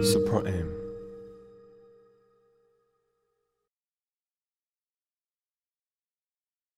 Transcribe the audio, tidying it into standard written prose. SuperM.